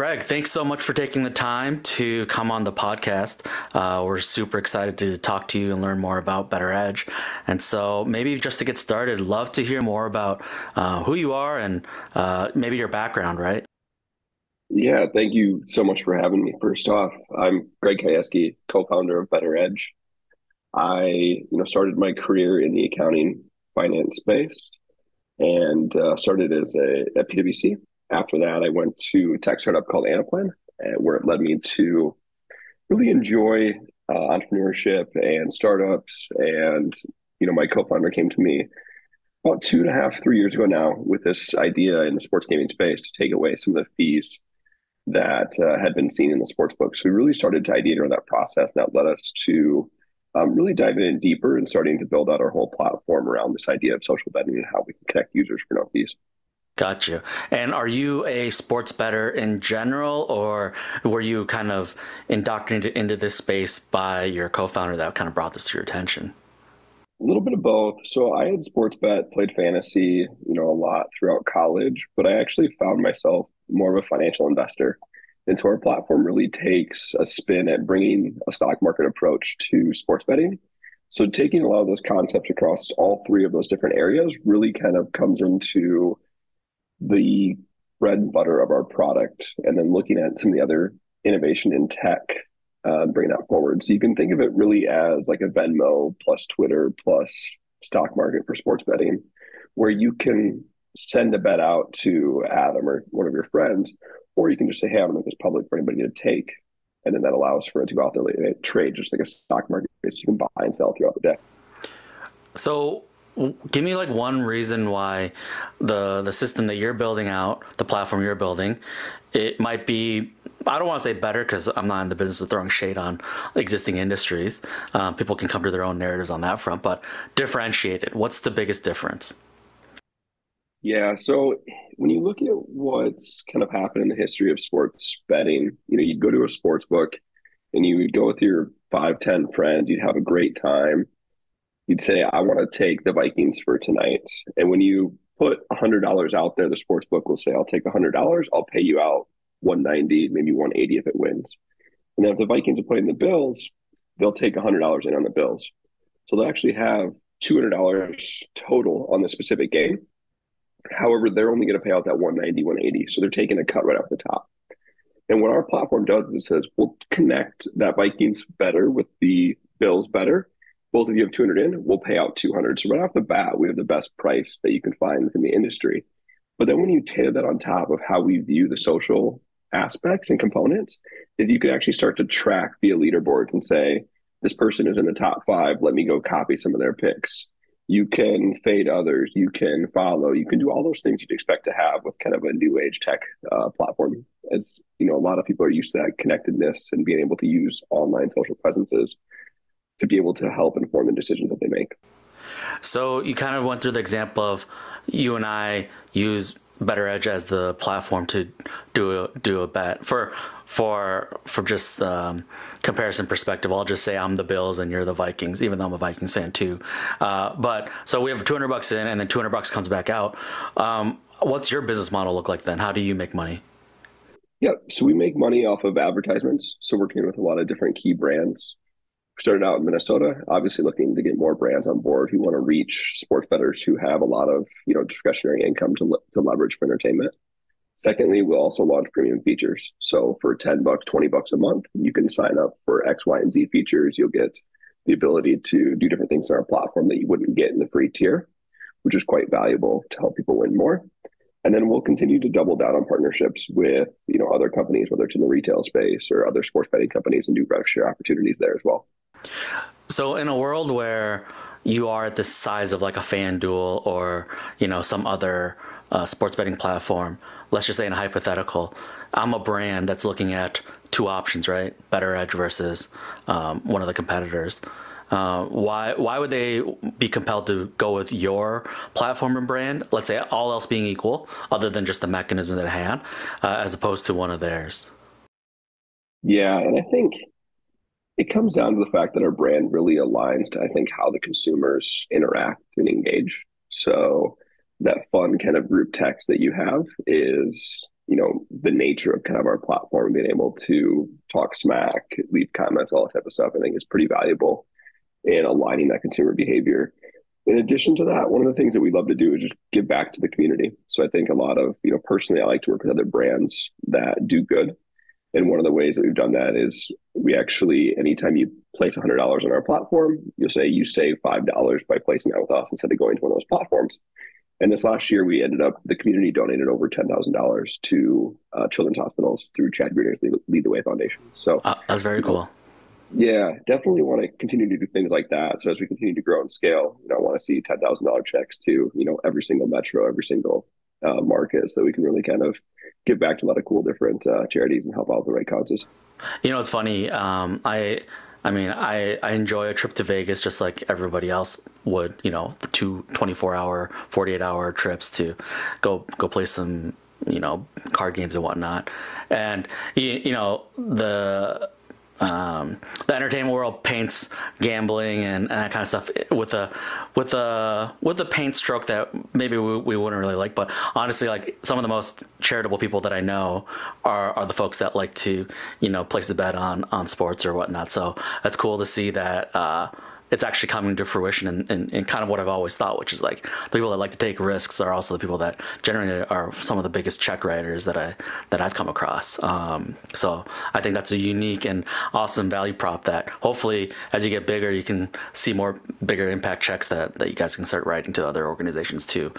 Greg, thanks so much for taking the time to come on the podcast. We're super excited to talk to you and learn more about BetterEdge. And so maybe just to get started, love to hear more about who you are and maybe your background, right? Yeah, thank you so much for having me. First off, I'm Greg Kajewski, co-founder of BetterEdge. I started my career in the accounting finance space and started at PwC. After that, I went to a tech startup called Anaplan, where it led me to really enjoy entrepreneurship and startups. And my co-founder came to me about 2.5-3 years ago now with this idea in the sports gaming space to take away some of the fees that had been seen in the sports book. So we really started to ideate around that process. That led us to really diving in deeper and starting to build out our whole platform around this idea of social betting and how we can connect users for no fees. Got you. And are you a sports bettor in general, or were you kind of indoctrinated into this space by your co-founder that kind of brought this to your attention? A little bit of both. So I had sports bet, played fantasy, a lot throughout college, but I actually found myself more of a financial investor. And so our platform really takes a spin at bringing a stock market approach to sports betting. So taking a lot of those concepts across all three of those different areas really kind of comes into the bread and butter of our product, and then looking at some of the other innovation in tech, bringing that forward. So you can think of it really as like a Venmo plus Twitter plus stock market for sports betting, where you can send a bet out to Adam or one of your friends, or you can just say, hey, I'm going to make this public for anybody to take. And then that allows for it to go out there and it trade just like a stock market. So you can buy and sell throughout the day. So give me like one reason why the system that you're building out, the platform you're building, it might be, I don't want to say better because I'm not in the business of throwing shade on existing industries. People can come to their own narratives on that front, but differentiated. What's the biggest difference? Yeah, so when you look at what's kind of happened in the history of sports betting, you'd go to a sports book and you would go with your 5-10 friends, you'd have a great time. You'd say, I want to take the Vikings for tonight. And when you put $100 out there, the sports book will say, I'll take $100. I'll pay you out $190, maybe $180 if it wins. And then if the Vikings are playing the Bills, they'll take $100 in on the Bills. So they'll actually have $200 total on the specific game. However, they're only going to pay out that $190, $180. So they're taking a cut right off the top. And what our platform does is it says, we'll connect that Vikings better with the Bills better. Both of you have 200 in, we'll pay out 200. So right off the bat, we have the best price that you can find within the industry. But then when you tailor that on top of how we view the social aspects and components, is you can actually start to track via leaderboards and say, this person is in the top five, let me go copy some of their picks. You can fade others, you can follow, you can do all those things you'd expect to have with kind of a new age tech platform. As a lot of people are used to that connectedness and being able to use online social presences to be able to help inform the decisions that they make. So you kind of went through the example of you and I use BetterEdge as the platform to do a bet for just comparison perspective. I'll just say I'm the Bills and you're the Vikings, even though I'm a Vikings fan too. But so we have $200 in, and then $200 comes back out. What's your business model look like then? How do you make money? Yeah, so we make money off of advertisements. So working with a lot of different key brands. Started out in Minnesota, obviously looking to get more brands on board who want to reach sports bettors who have a lot of discretionary income to leverage for entertainment. Secondly, we'll also launch premium features. So for $10, $20 a month, you can sign up for X, Y, and Z features. You'll get the ability to do different things on our platform that you wouldn't get in the free tier, which is quite valuable to help people win more. And then we'll continue to double down on partnerships with other companies, whether it's in the retail space or other sports betting companies, and do rev share opportunities there as well. So in a world where you are at the size of like a FanDuel or, some other sports betting platform, let's just say in a hypothetical, I'm a brand that's looking at two options, right? BetterEdge versus one of the competitors. Why would they be compelled to go with your platform and brand, let's say all else being equal, other than just the mechanism at hand, as opposed to one of theirs? Yeah, and I think it comes down to the fact that our brand really aligns to, I think, how the consumers interact and engage. So that fun kind of group text that you have is you know, the nature of kind of our platform, being able to talk smack, leave comments, all that type of stuff, I think is pretty valuable in aligning that consumer behavior. In addition to that, one of the things that we love to do is just give back to the community. So I think a lot of, you know, personally, I like to work with other brands that do good. And one of the ways that we've done that is we actually, anytime you place $100 on our platform, you'll say you save $5 by placing that with us instead of going to one of those platforms. And this last year, we ended up, the community donated over $10,000 to children's hospitals through Chad Greener's Lead the Way Foundation. So that's very cool. Yeah, definitely want to continue to do things like that. So as we continue to grow and scale, you know, I want to see $10,000 checks to, you know, every single metro, every single market, so we can really kind of give back to a lot of cool different charities and help out the right causes. You know, it's funny. I mean, I enjoy a trip to Vegas just like everybody else would, you know, the two 24-hour, 48-hour trips to go play some, you know, card games and whatnot. And, you know, the entertainment world paints gambling and that kind of stuff with a paint stroke that maybe we wouldn't really like. But honestly, like, some of the most charitable people that I know are the folks that like to, you know, place the bet on sports or whatnot. So that's cool to see that it's actually coming to fruition and kind of what I've always thought, which is like the people that like to take risks are also the people that generally are some of the biggest check writers that I've come across. So I think that's a unique and awesome value prop that hopefully as you get bigger, you can see more bigger impact checks that you guys can start writing to other organizations too.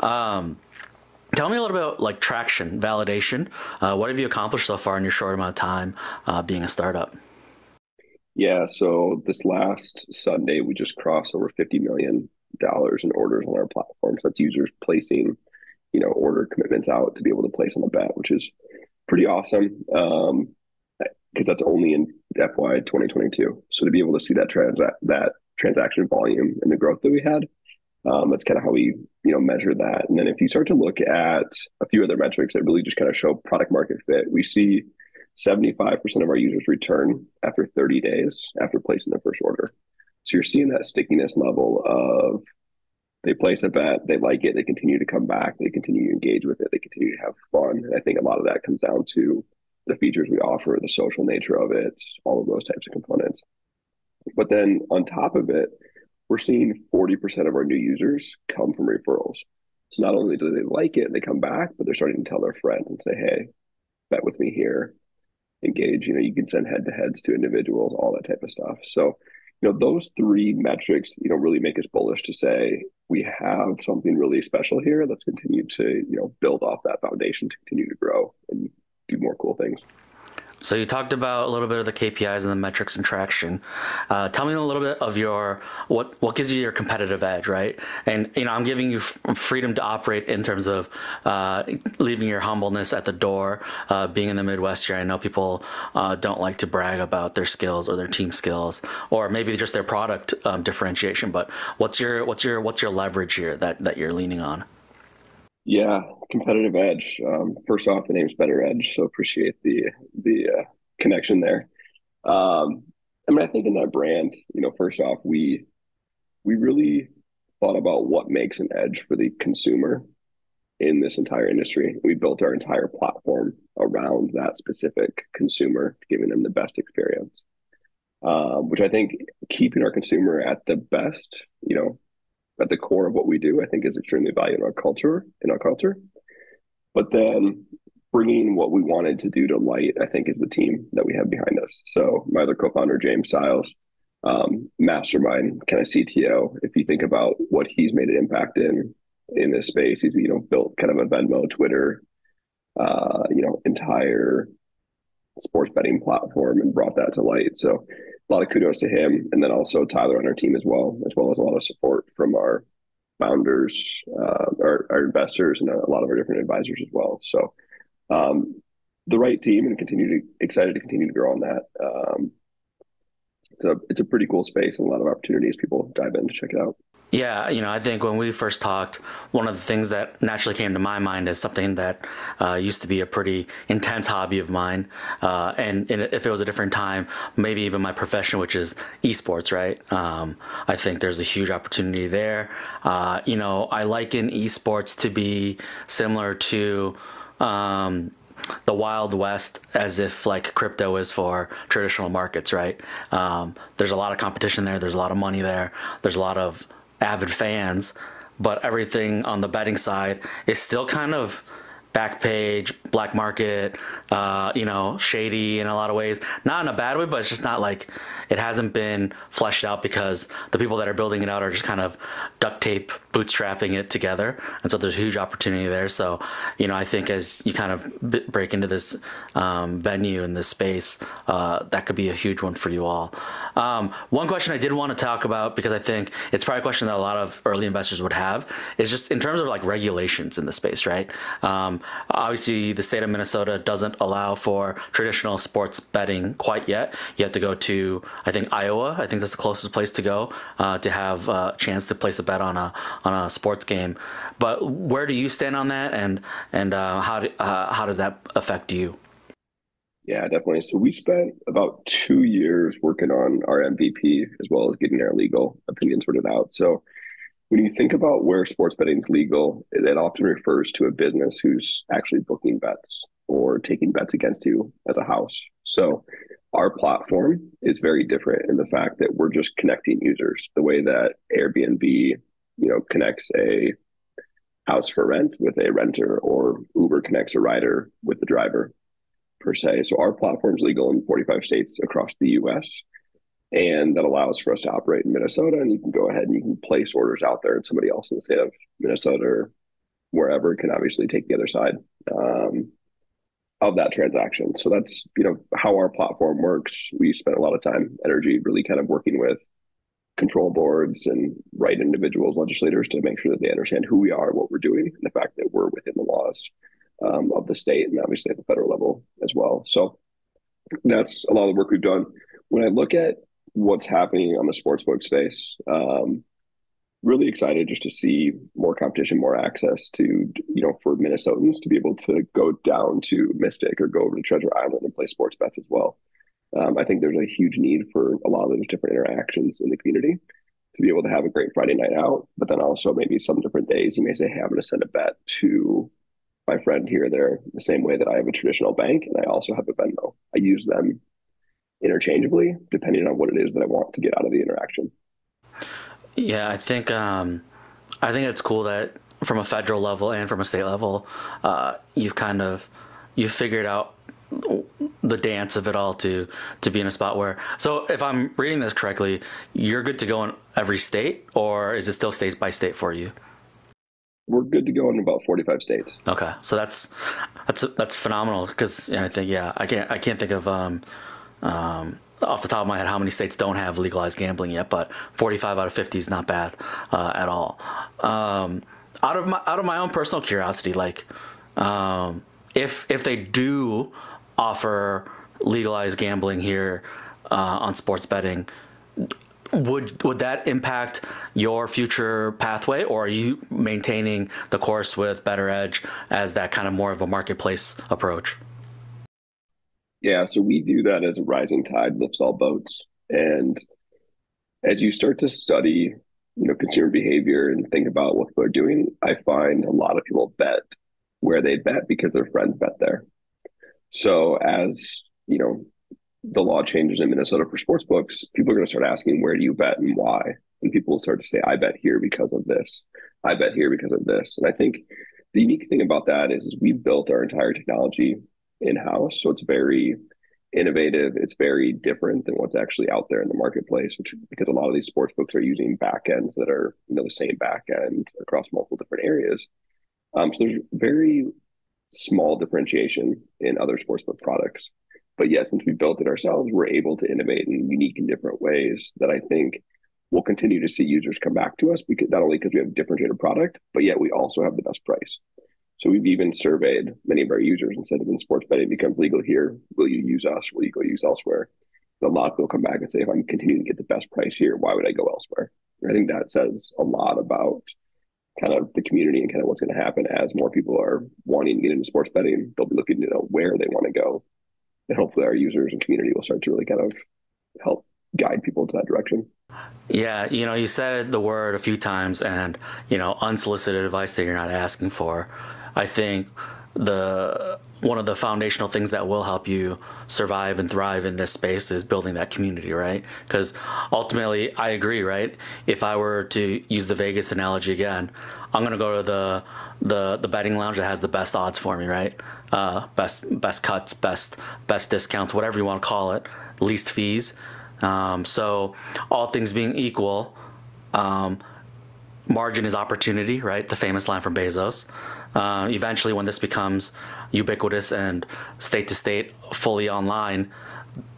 Tell me a little bit about like traction, validation. What have you accomplished so far in your short amount of time being a startup? Yeah, so this last Sunday, we just crossed over $50 million in orders on our platform. So that's users placing, you know, order commitments out to be able to place on the bet, which is pretty awesome, because that's only in FY 2022. So to be able to see that that transaction volume and the growth that we had, that's kind of how we, you know, measure that. And then if you start to look at a few other metrics that really just kind of show product market fit, we see 75% of our users return after 30 days after placing their first order. So you're seeing that stickiness level of they place a bet, they like it, they continue to come back, they continue to engage with it, they continue to have fun. And I think a lot of that comes down to the features we offer, the social nature of it, all of those types of components. But then on top of it, we're seeing 40% of our new users come from referrals. So not only do they like it and they come back, but they're starting to tell their friends and say, hey, bet with me here. Engage, you know, you can send head-to-heads to individuals, all that type of stuff. So, you know, those three metrics, you know, really make us bullish to say we have something really special here. Let's continue to, you know, build off that foundation to continue to grow and do more cool things. So you talked about a little bit of the KPIs and the metrics and traction. Tell me a little bit of your what gives you your competitive edge, right? And, you know, I'm giving you freedom to operate in terms of leaving your humbleness at the door. Being in the Midwest here, I know people don't like to brag about their skills or their team skills or maybe just their product differentiation. But what's your leverage here that you're leaning on? Yeah, competitive edge. First off, the name's BetterEdge, so appreciate the connection there. I mean, I think in that brand, you know, first off, we really thought about what makes an edge for the consumer in this entire industry. We built our entire platform around that specific consumer, giving them the best experience, which I think keeping our consumer at the best, you know, at the core of what we do, I think is extremely valuable in our culture. But then bringing what we wanted to do to light, I think, is the team that we have behind us. So my other co-founder, James Siles, mastermind kind of CTO. If you think about what he's made an impact in this space, he's, you know, built kind of a Venmo, Twitter, you know, entire sports betting platform and brought that to light. So a lot of kudos to him. And then also Tyler on our team as well as a lot of support from our founders, our investors, and a lot of our different advisors as well. So the right team, and excited to continue to grow on that. It's a pretty cool space and a lot of opportunities. People dive in to check it out. Yeah, you know, I think when we first talked, one of the things that naturally came to my mind is something that used to be a pretty intense hobby of mine. And if it was a different time, maybe even my profession, which is esports, right? I think there's a huge opportunity there. You know, I liken esports to be similar to the Wild West as if like crypto is for traditional markets, right? There's a lot of competition there. There's a lot of money there. There's a lot of avid fans, but everything on the betting side is still kind of back page, black market, you know, shady in a lot of ways. Not in a bad way, but it's just not like it hasn't been fleshed out because the people that are building it out are just kind of duct tape bootstrapping it together. And so there's a huge opportunity there. So, you know, I think as you kind of break into this venue and this space, that could be a huge one for you all. One question I did want to talk about, because I think it's probably a question that a lot of early investors would have, is just in terms of like regulations in the space, right? Obviously, the state of Minnesota doesn't allow for traditional sports betting quite yet. You have to go to, I think, Iowa. I think that's the closest place to go to have a chance to place a bet on a sports game. But where do you stand on that, and how does that affect you? Yeah, definitely. So we spent about 2 years working on our MVP as well as getting our legal opinion sorted out. So when you think about where sports betting is legal, it often refers to a business who's actually booking bets or taking bets against you as a house. So our platform is very different in the fact that we're just connecting users the way that Airbnb, you know, connects a house for rent with a renter, or Uber connects a rider with the driver, per se. So our platform is legal in 45 states across the U.S., and that allows for us to operate in Minnesota, and you can go ahead and you can place orders out there, and somebody else in the state of Minnesota or wherever can obviously take the other side of that transaction. So that's, you know, how our platform works. We spent a lot of time, energy, really kind of working with control boards and right individuals, legislators, to make sure that they understand who we are, what we're doing, and the fact that we're within the laws of the state, and obviously at the federal level as well. So that's a lot of the work we've done. When I look at what's happening on the sportsbook space, really excited just to see more competition, more access to, you know, for Minnesotans to be able to go down to Mystic or go over to Treasure Island and play sports bets as well. I think there's a huge need for a lot of those different interactions in the community to be able to have a great Friday night out, but then also maybe some different days you may say, hey, I'm going to send a bet to my friend here or there, the same way that I have a traditional bank and I also have a Venmo. I use them interchangeably, depending on what it is that I want to get out of the interaction. Yeah, I think it's cool that from a federal level and from a state level, you've figured out the dance of it all to be in a spot where. So if I'm reading this correctly, you're good to go in every state, or is it still state by state for you? We're good to go in about 45 states. Okay, so that's phenomenal, because I think I can't think of. Off the top of my head how many states don't have legalized gambling yet, but 45 out of 50 is not bad at all. Out of my own personal curiosity, like if they do offer legalized gambling here on sports betting, would that impact your future pathway, or are you maintaining the course with BetterEdge as that kind of more of a marketplace approach? Yeah, so we view that as a rising tide lifts all boats. And as you start to study, you know, consumer behavior and think about what people are doing, I find a lot of people bet where they bet because their friends bet there. So as, you know, the law changes in Minnesota for sports books, people are going to start asking, where do you bet and why? And people will start to say, I bet here because of this. I bet here because of this. And I think the unique thing about that is we built our entire technology in-house, so it's very innovative. It's very different than what's actually out there in the marketplace, which because a lot of these sports books are using back ends that are, you know, the same back end across multiple different areas. So there's very small differentiation in other sports book products. But yeah, since we built it ourselves, we're able to innovate in unique and different ways that I think we'll continue to see users come back to us, because not only because we have a differentiated product, but yet we also have the best price. So we've even surveyed many of our users and said, when sports betting becomes legal here, will you use us? Will you go use elsewhere? And a lot of people come back and say, if I'm continuing to get the best price here, why would I go elsewhere? And I think that says a lot about kind of the community and kind of what's going to happen as more people are wanting to get into sports betting. They'll be looking to know where they want to go. And hopefully our users and community will start to really kind of help guide people into that direction. Yeah, you know, you said the word a few times, and, you know, unsolicited advice that you're not asking for. I think one of the foundational things that will help you survive and thrive in this space is building that community, right? Because ultimately, I agree, right? If I were to use the Vegas analogy again, I'm gonna go to the betting lounge that has the best odds for me, right? Best cuts, best discounts, whatever you want to call it, least fees. So all things being equal, margin is opportunity, right? The famous line from Bezos. Eventually, when this becomes ubiquitous and state to state, fully online,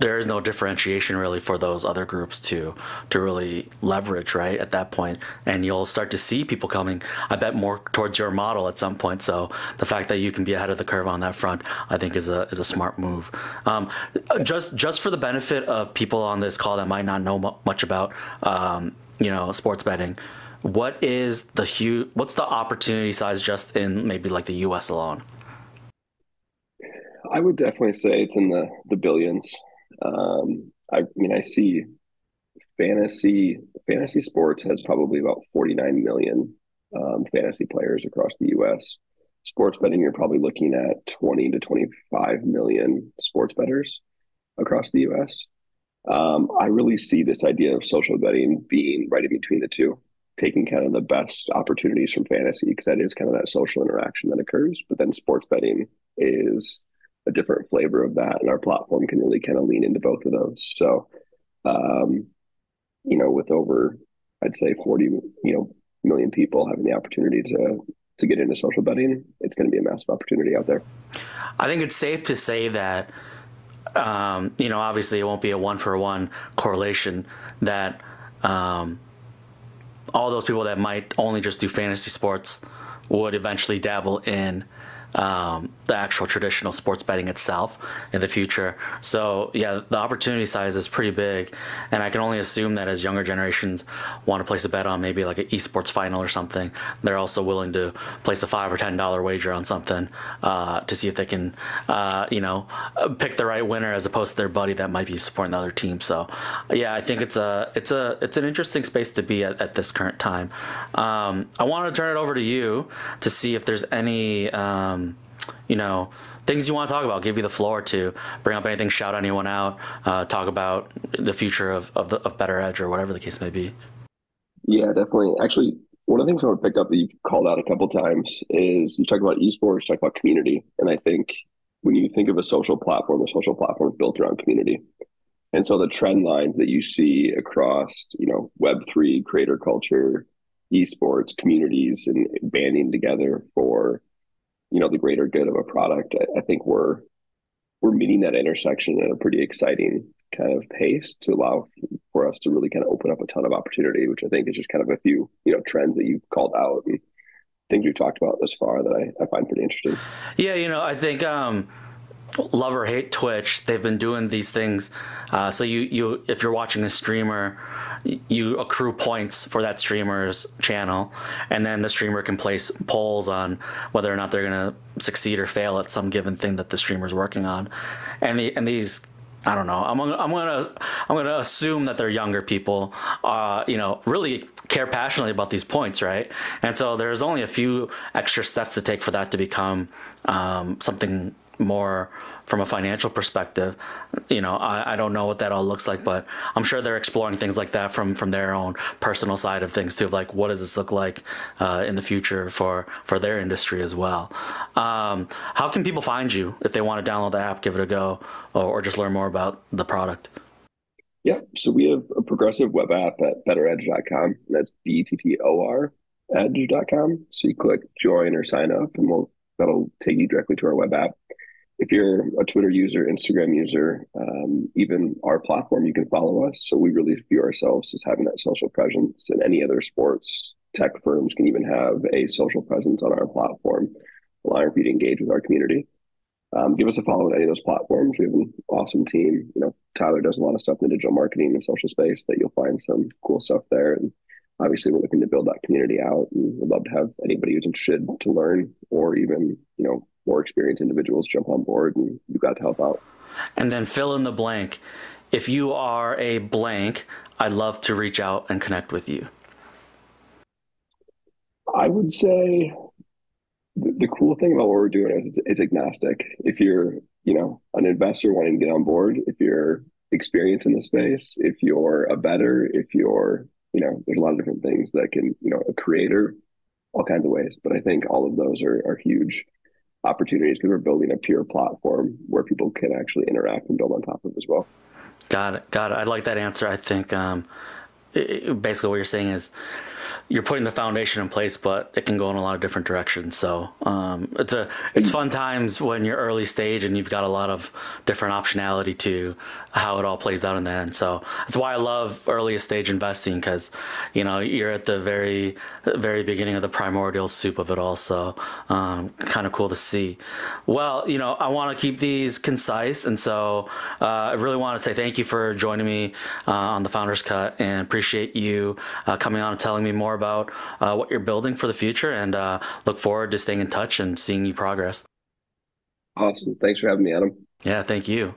there is no differentiation really for those other groups to really leverage, right, at that point. And you'll start to see people coming, I bet, more towards your model at some point. So the fact that you can be ahead of the curve on that front, I think, is a smart move. Just for the benefit of people on this call that might not know much about sports betting, what's the opportunity size just in maybe like the U.S. alone? I would definitely say it's in the billions. I mean, I see fantasy sports has probably about 49 million fantasy players across the U.S. Sports betting, you're probably looking at 20 to 25 million sports bettors across the U.S. I really see this idea of social betting being right in between the two, taking kind of the best opportunities from fantasy, because that is kind of that social interaction that occurs. But then sports betting is a different flavor of that, and our platform can really kind of lean into both of those. So, with over, I'd say 40, million people having the opportunity to get into social betting, it's going to be a massive opportunity out there. I think it's safe to say that, obviously it won't be a 1-for-1 correlation that, all those people that might only just do fantasy sports would eventually dabble in the actual traditional sports betting itself in the future. So yeah, the opportunity size is pretty big, and I can only assume that as younger generations want to place a bet on maybe like an esports final or something, they're also willing to place a $5 or $10 wager on something to see if they can pick the right winner as opposed to their buddy that might be supporting the other team. So yeah, I think it's an interesting space to be at this current time. I want to turn it over to you to see if there's any things you want to talk about. Give you the floor to bring up anything, shout anyone out, talk about the future of BetterEdge or whatever the case may be. Yeah, definitely. Actually, one of the things I want to pick up that you called out a couple times is you talk about esports, talk about community. And I think when you think of a social platform is built around community. And so the trend lines that you see across, Web3, creator culture, esports, communities, and banding together for the greater good of a product, I think we're meeting that intersection at a pretty exciting kind of pace to allow for us to really kind of open up a ton of opportunity, which I think is just kind of a few, trends that you called out and things you've talked about thus far that I find pretty interesting. Yeah, I think love or hate Twitch, they've been doing these things. So you if you're watching a streamer, you accrue points for that streamer's channel, and then the streamer can place polls on whether or not they're going to succeed or fail at some given thing that the streamer's working on. And these, I don't know, I'm gonna assume that they're younger people, really care passionately about these points, right? And so there's only a few extra steps to take for that to become something more from a financial perspective. I don't know what that all looks like, but I'm sure they're exploring things like that from their own personal side of things too, like what does this look like in the future for their industry as well. How can people find you if they want to download the app, give it a go, or just learn more about the product? Yeah, so we have a progressive web app at betteredge.com. That's BetterEdge.com. So you click join or sign up, and that'll take you directly to our web app. If you're a Twitter user, Instagram user, even our platform, you can follow us. So we really view ourselves as having that social presence, and any other sports tech firms can even have a social presence on our platform, allowing for you to engage with our community. Give us a follow on any of those platforms. We have an awesome team. Tyler does a lot of stuff in the digital marketing and social space that you'll find some cool stuff there. And obviously, we're looking to build that community out, and we'd love to have anybody who's interested to learn, or even, more experienced individuals jump on board, and you've got to help out. And then fill in the blank. If you are a blank, I'd love to reach out and connect with you. I would say The cool thing about what we're doing is it's agnostic. If you're, you know, an investor wanting to get on board, if you're experienced in the space, if you're a bettor, if you're, you know, there's a lot of different things that can, you know, a creator, all kinds of ways. But I think all of those are huge opportunities because we're building a peer platform where people can actually interact and build on top of as well. Got it. I like that answer. I think basically what you're saying is you're putting the foundation in place, but it can go in a lot of different directions. So it's fun times when you're early stage and you've got a lot of different optionality to how it all plays out in the end. So that's why I love early stage investing, because, you know, you're at the very, very beginning of the primordial soup of it all. So kind of cool to see. Well, you know, I want to keep these concise. And so I really want to say thank you for joining me on the Founders Cut, and appreciate you coming on and telling me more about what you're building for the future, and look forward to staying in touch and seeing you progress. Awesome. Thanks for having me, Adam. Yeah, thank you.